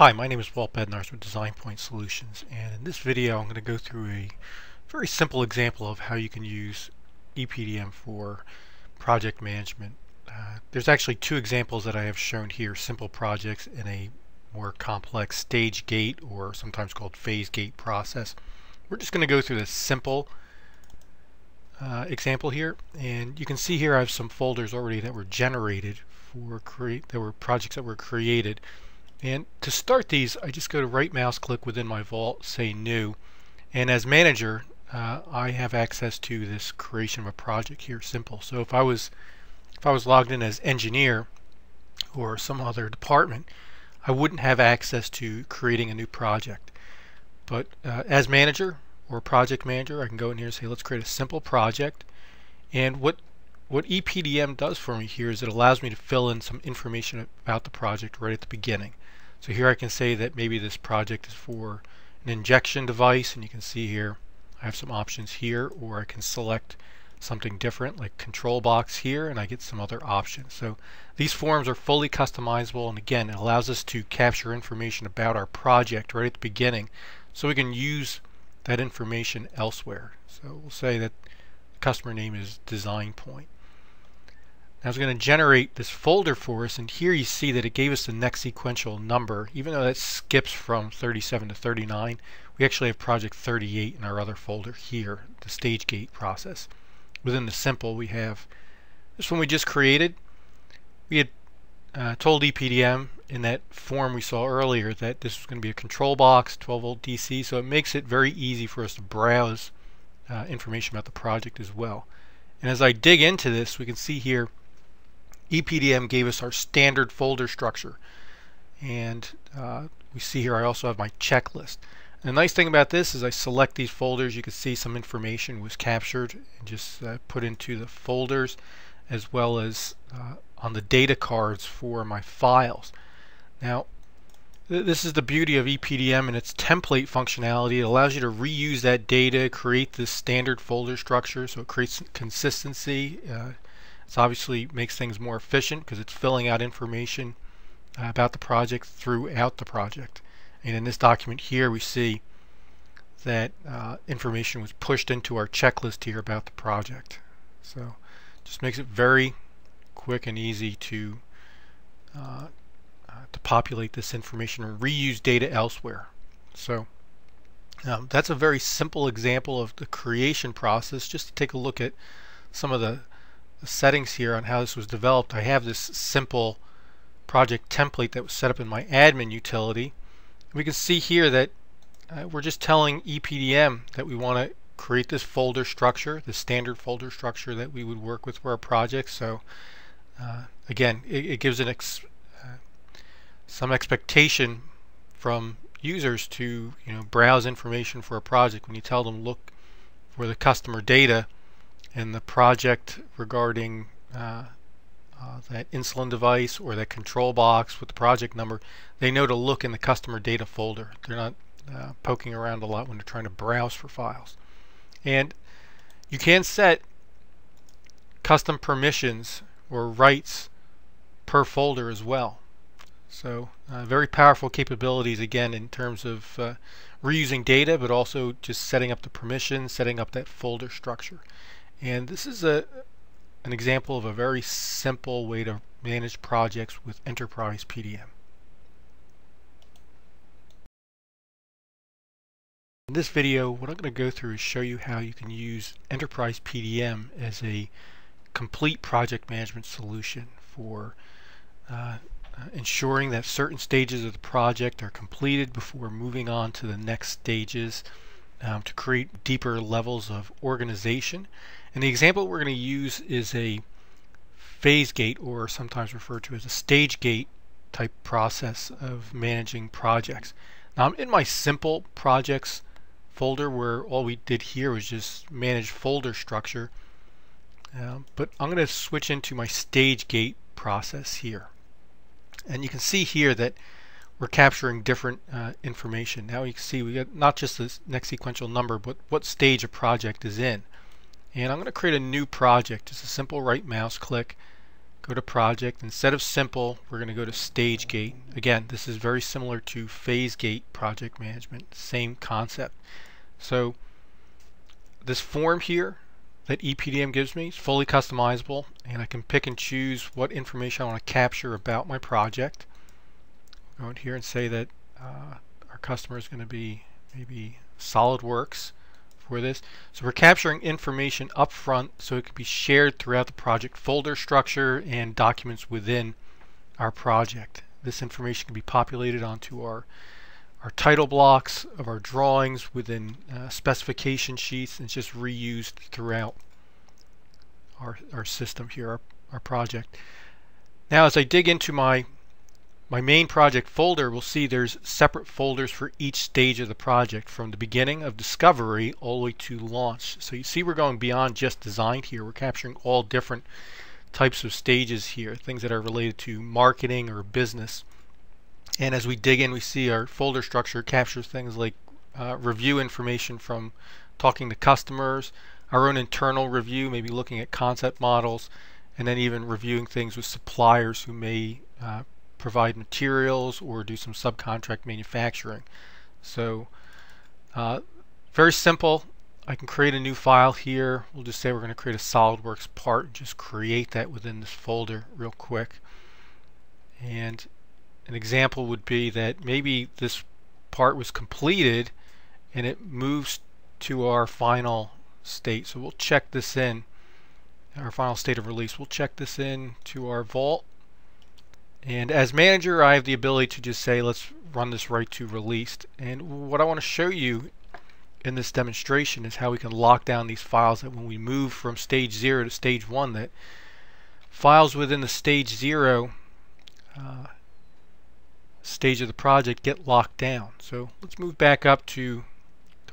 Hi, my name is Walt Bednarz with Design Point Solutions, and in this video I'm going to go through a very simple example of how you can use EPDM for project management. There's actually two examples that I have shown here, simple projects in a more complex stage gate, or sometimes called phase gate process. We're just going to go through this simple example here, and you can see here I have some folders already that were generated for projects that were created. And to start these, I just go to right mouse click within my vault, say new, and as manager I have access to this creation of a project here, simple. So if I was logged in as engineer or some other department, I wouldn't have access to creating a new project. But as manager or project manager, I can go in here and say let's create a simple project. And what EPDM does for me here is it allows me to fill in some information about the project right at the beginning. So here I can say that maybe this project is for an injection device, and you can see here I have some options here, or I can select something different like control box here, and I get some other options. So these forms are fully customizable, and again it allows us to capture information about our project right at the beginning so we can use that information elsewhere. So we'll say that the customer name is Design Point. Now it's going to generate this folder for us, and here you see that it gave us the next sequential number. Even though that skips from 37 to 39, we actually have project 38 in our other folder here, the stage gate process. Within the simple, we have this one we just created. We had told EPDM in that form we saw earlier that this was going to be a control box, 12 volt DC, so it makes it very easy for us to browse information about the project as well. And as I dig into this, we can see here EPDM gave us our standard folder structure, and we see here I also have my checklist. And the nice thing about this is I select these folders, you can see some information was captured and just put into the folders, as well as on the data cards for my files. Now this is the beauty of EPDM and its template functionality. It allows you to reuse that data, create this standard folder structure, so it creates consistency. It obviously makes things more efficient because it's filling out information about the project throughout the project. And in this document here we see that information was pushed into our checklist here about the project. So just makes it very quick and easy to populate this information and reuse data elsewhere. So that's a very simple example of the creation process. Just to take a look at some of the settings here on how this was developed. I have this simple project template that was set up in my admin utility. We can see here that we're just telling EPDM that we want to create this folder structure, the standard folder structure that we would work with for our projects. So again, it gives an some expectation from users to, you know, browse information for a project. When you tell them look for the customer data and the project regarding that insulin device or that control box with the project number, they know to look in the customer data folder. They're not poking around a lot when they're trying to browse for files. And you can set custom permissions or rights per folder as well. So very powerful capabilities again in terms of reusing data, but also just setting up the permissions, setting up that folder structure. And this is an example of a very simple way to manage projects with Enterprise PDM. In this video, what I'm going to go through is show you how you can use Enterprise PDM as a complete project management solution for ensuring that certain stages of the project are completed before moving on to the next stages, to create deeper levels of organization. And the example we're going to use is a phase gate, or sometimes referred to as a stage gate type process of managing projects. Now I'm in my simple projects folder, where all we did here was just manage folder structure, but I'm going to switch into my stage gate process here. And you can see here that we're capturing different information. Now you can see we got not just this next sequential number, but what stage a project is in. And I'm going to create a new project. Just a simple right mouse click, Go to project. Instead of simple, we're going to go to stage gate. Again, this is very similar to phase gate project management, same concept. So this form here that EPDM gives me is fully customizable, and I can pick and choose what information I want to capture about my project. Go in here and say that our customer is going to be maybe SolidWorks for this. So we're capturing information up front so it can be shared throughout the project folder structure and documents within our project. This information can be populated onto our title blocks of our drawings within specification sheets, and it's just reused throughout our system here, our project. Now as I dig into my main project folder, we'll see there's separate folders for each stage of the project, from the beginning of discovery all the way to launch. So you see we're going beyond just design here. We're capturing all different types of stages here, things that are related to marketing or business. And as we dig in, we see our folder structure captures things like review information from talking to customers, our own internal review, maybe looking at concept models, and then even reviewing things with suppliers who may provide materials or do some subcontract manufacturing. So very simple. I can create a new file here. We'll just say we're going to create a SolidWorks part and just create that within this folder real quick. And an example would be that maybe this part was completed and it moves to our final state. So we'll check this in, our final state of release. We'll check this in to our vault. And as manager, I have the ability to just say, let's run this right to released. And what I want to show you in this demonstration is how we can lock down these files, that when we move from stage 0 to stage 1, that files within the stage 0 stage of the project get locked down. So let's move back up to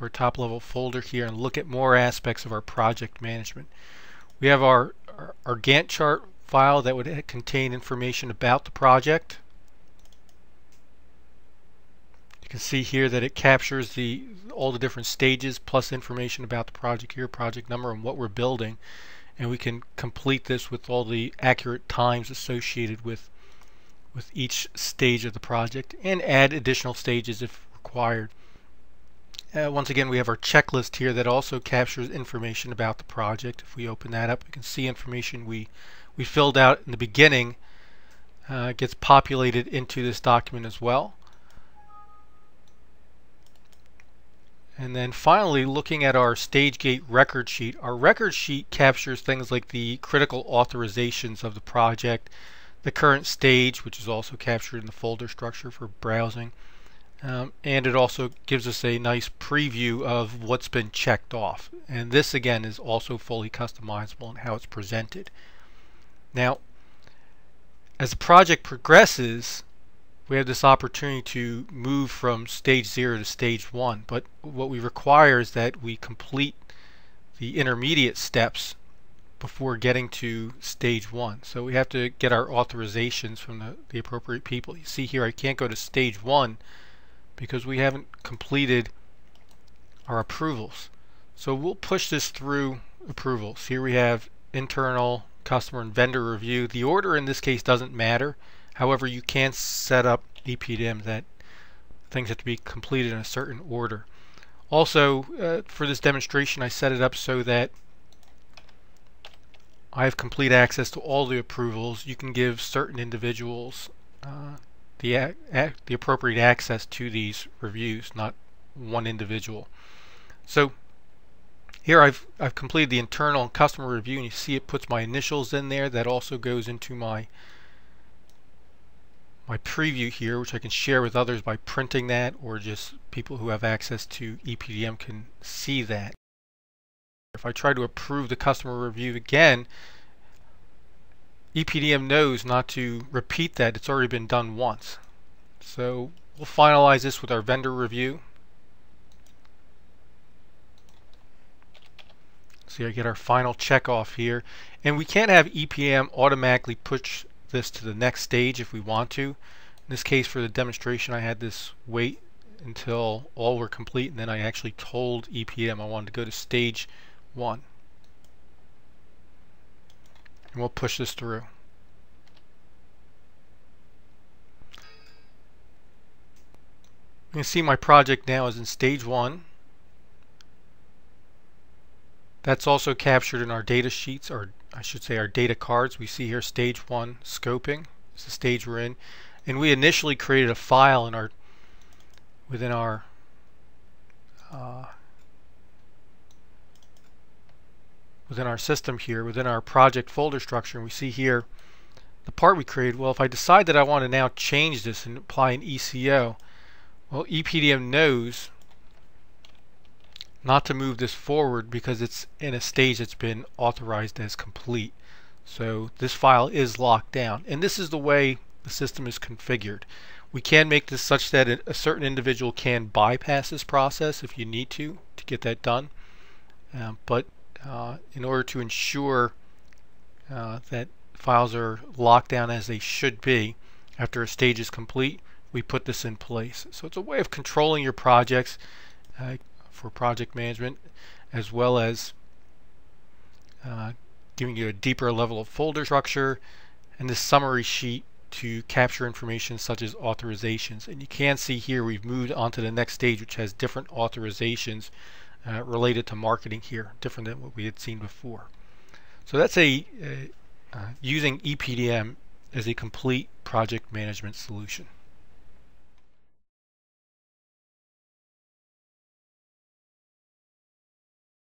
our top level folder here and look at more aspects of our project management. We have our Gantt chart file that would contain information about the project. You can see here that it captures all the different stages plus information about the project here, project number, and what we're building. And we can complete this with all the accurate times associated with each stage of the project, and add additional stages if required. Once again, we have our checklist here that also captures information about the project. If we open that up, we can see information we filled out in the beginning gets populated into this document as well. And then finally, looking at our stage gate record sheet. Our record sheet captures things like the critical authorizations of the project, the current stage, which is also captured in the folder structure for browsing, and it also gives us a nice preview of what's been checked off. And this again is also fully customizable in how it's presented. Now, as the project progresses, we have this opportunity to move from stage 0 to stage 1, but what we require is that we complete the intermediate steps before getting to stage 1. So we have to get our authorizations from the appropriate people. You see here I can't go to stage 1 because we haven't completed our approvals. So we'll push this through approvals. Here we have internal, customer, and vendor review. The order in this case doesn't matter. However, you can set up EPDM that things have to be completed in a certain order. Also, for this demonstration, I set it up so that I have complete access to all the approvals. You can give certain individuals the appropriate access to these reviews, not one individual. So here I've completed the internal and customer review, and you see it puts my initials in there. That also goes into my preview here, which I can share with others by printing that, or just people who have access to EPDM can see that. If I try to approve the customer review again, EPDM knows not to repeat that. It's already been done once. So we'll finalize this with our vendor review. See, I get our final check off here, and we can have EPDM automatically push this to the next stage if we want to. In this case, for the demonstration, I had this wait until all were complete, and then I actually told EPDM I wanted to go to stage 1, and we'll push this through. You can see my project now is in stage 1. That's also captured in our data sheets, or I should say our data cards. We see here stage 1 scoping is the stage we're in, and we initially created a file in our within our system here, within our project folder structure, and we see here the part we created. Well, if I decide that I want to now change this and apply an ECO, well, EPDM knows not to move this forward because it's in a stage that's been authorized as complete. So this file is locked down, and this is the way the system is configured. We can make this such that a certain individual can bypass this process if you need to get that done, but in order to ensure that files are locked down as they should be after a stage is complete, we put this in place. So it's a way of controlling your projects for project management, as well as giving you a deeper level of folder structure and this summary sheet to capture information such as authorizations. And you can see here we've moved on to the next stage, which has different authorizations related to marketing here, different than what we had seen before. So that's using EPDM as a complete project management solution.